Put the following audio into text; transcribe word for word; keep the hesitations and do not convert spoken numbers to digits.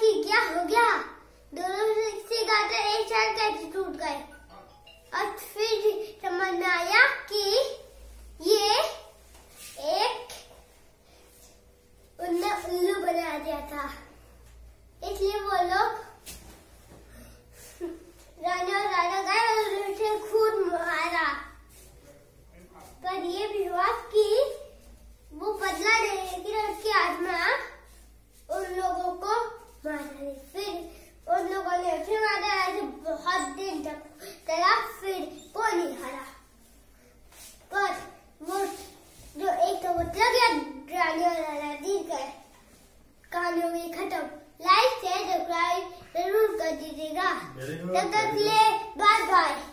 की क्या हो गया? दोनों से गाता एक साथ कैसे टूट गए। और फिर समझ में आया कि ये एक उन्होंने उल्लू बना दिया था, इसलिए वो लोग राजा और राजा गए और उसे खून मारा। पर ये भी हुआ कि वो बदला नहीं, लेकिन उसकी आत्मा उन लोगों को मारा। फिर उन लोगों ने फिर मारा, ऐसे बहुत दिन तक चला, फिर वो नहीं हारा। पर वो जो एक तो वो चला गया, रानी और राजा जीत गए। कहानी हो गई खत्म। लाइक शेयर सब्सक्राइब जरूर कर दीजिएगा। तब तक के लिए बाय बाय।